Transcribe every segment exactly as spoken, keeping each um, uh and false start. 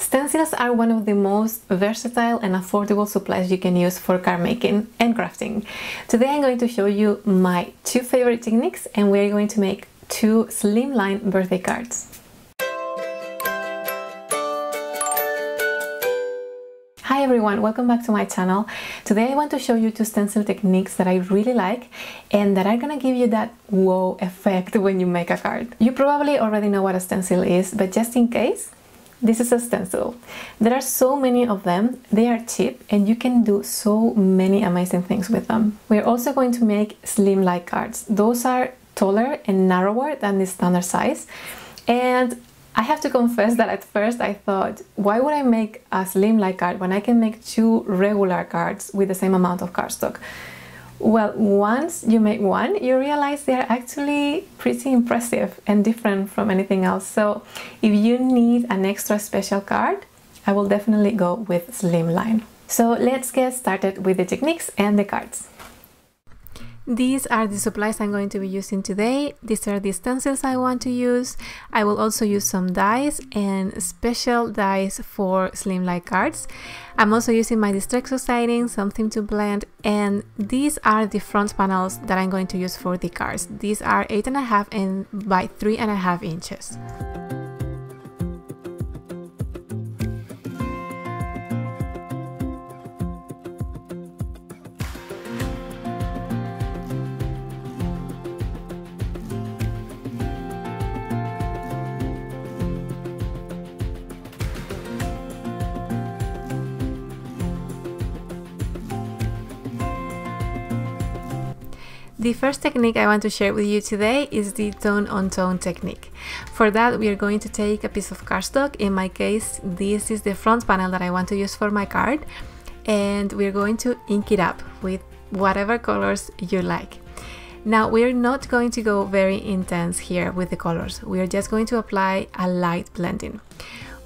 Stencils are one of the most versatile and affordable supplies you can use for card making and crafting. Today I'm going to show you my two favorite techniques, and we're going to make two slimline birthday cards. Hi everyone, welcome back to my channel. Today I want to show you two stencil techniques that I really like and that are gonna give you that wow effect when you make a card. You probably already know what a stencil is, but just in case, this is a stencil. There are so many of them, they are cheap, and you can do so many amazing things with them. We're also going to make slim-like cards. Those are taller and narrower than the standard size, and I have to confess that at first I thought, why would I make a slim-like card when I can make two regular cards with the same amount of cardstock? Well, once you make one, you realize they are actually pretty impressive and different from anything else. So if you need an extra special card, I will definitely go with slimline. So let's get started with the techniques and the cards. These are the supplies I'm going to be using today. These are the stencils I want to use. I will also use some dies and special dies for slim-like cards. I'm also using my Distress Oxide ink, something to blend, and these are the front panels that I'm going to use for the cards. These are eight and a half and by three and a half inches. The first technique I want to share with you today is the tone-on-tone technique. For that, we are going to take a piece of cardstock. In my case, this is the front panel that I want to use for my card, and we're going to ink it up with whatever colors you like. Now, we're not going to go very intense here with the colors. We are just going to apply a light blending.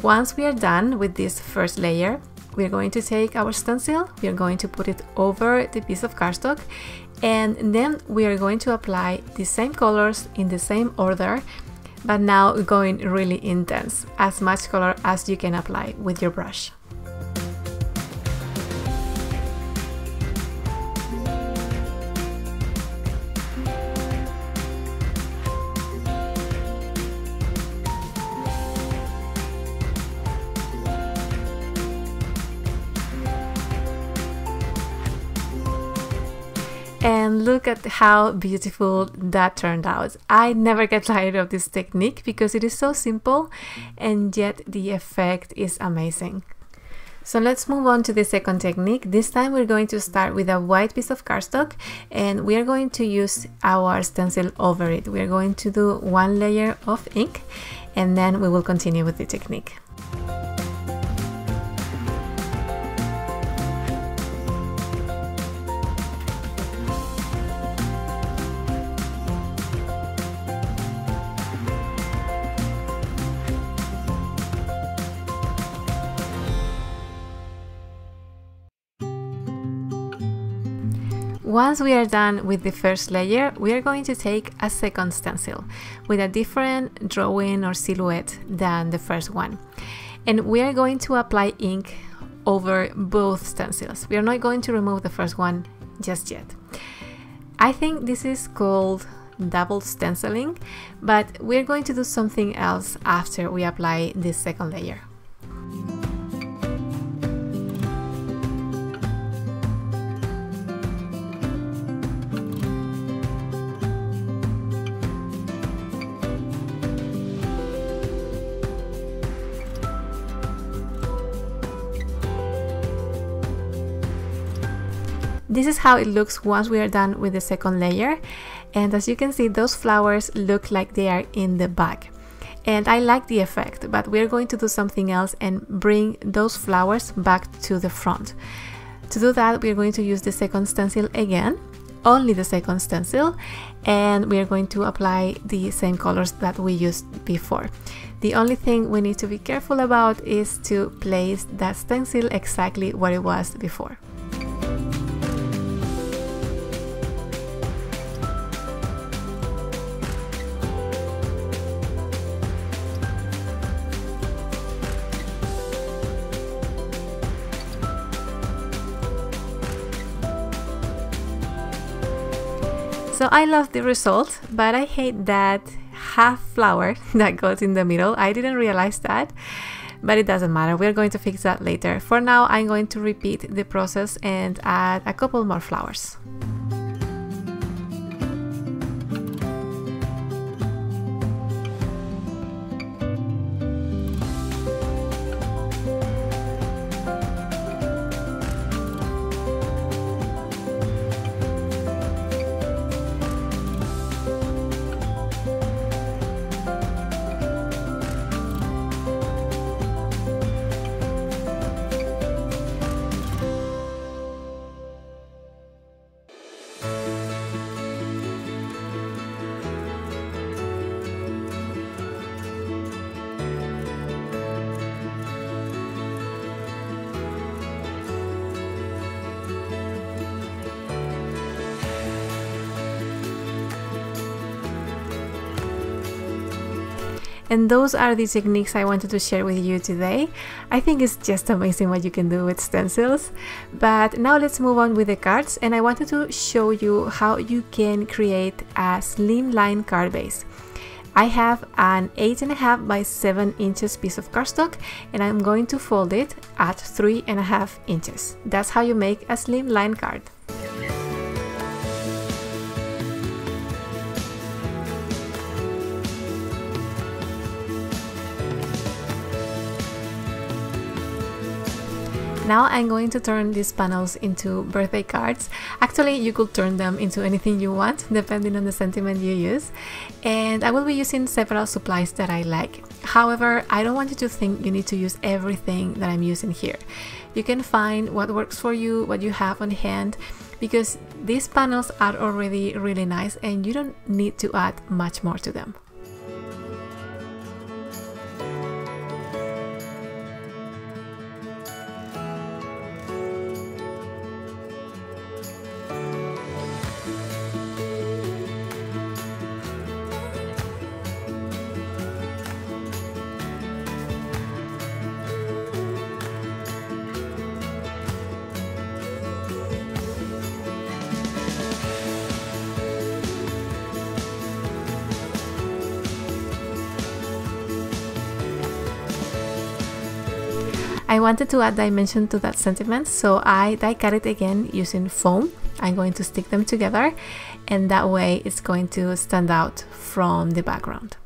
Once we are done with this first layer, we're going to take our stencil, we're going to put it over the piece of cardstock, and then we are going to apply the same colors in the same order, but now going really intense, as much color as you can apply with your brush. And look at how beautiful that turned out. I never get tired of this technique because it is so simple and yet the effect is amazing. So let's move on to the second technique. This time we're going to start with a white piece of cardstock and we are going to use our stencil over it. We are going to do one layer of ink and then we will continue with the technique. Once we are done with the first layer, we are going to take a second stencil with a different drawing or silhouette than the first one. And we are going to apply ink over both stencils. We are not going to remove the first one just yet. I think this is called double stenciling, but we're going to do something else after we apply this second layer. This is how it looks once we are done with the second layer, and as you can see, those flowers look like they are in the bag. And I like the effect, but we're going to do something else and bring those flowers back to the front. To do that, we're going to use the second stencil again, only the second stencil, and we're going to apply the same colors that we used before. The only thing we need to be careful about is to place that stencil exactly where it was before. So I love the result, but I hate that half flower that goes in the middle. I didn't realize that, but it doesn't matter. We're going to fix that later. For now, I'm going to repeat the process and add a couple more flowers. And those are the techniques I wanted to share with you today. I think it's just amazing what you can do with stencils. But now let's move on with the cards, and I wanted to show you how you can create a slimline card base. I have an eight and a half by seven inches piece of cardstock, and I'm going to fold it at three and a half inches. That's how you make a slimline card. Now I'm going to turn these panels into birthday cards. Actually, you could turn them into anything you want, depending on the sentiment you use. And I will be using several supplies that I like. However, I don't want you to think you need to use everything that I'm using here. You can find what works for you, what you have on hand, because these panels are already really nice and you don't need to add much more to them. I wanted to add dimension to that sentiment, so I die cut it again using foam. I'm going to stick them together, and that way it's going to stand out from the background.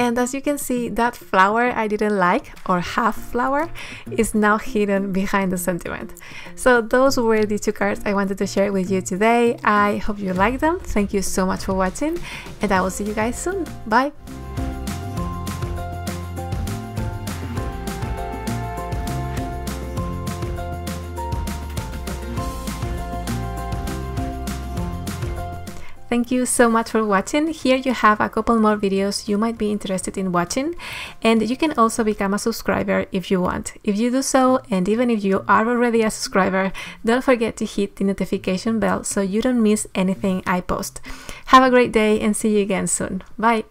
And as you can see, that flower I didn't like, or half flower, is now hidden behind the sentiment. So those were the two cards I wanted to share with you today. I hope you liked them. Thank you so much for watching, and I will see you guys soon. Bye! Thank you so much for watching. Here you have a couple more videos you might be interested in watching, and you can also become a subscriber if you want. If you do so, and even if you are already a subscriber, don't forget to hit the notification bell so you don't miss anything I post. Have a great day and see you again soon. Bye!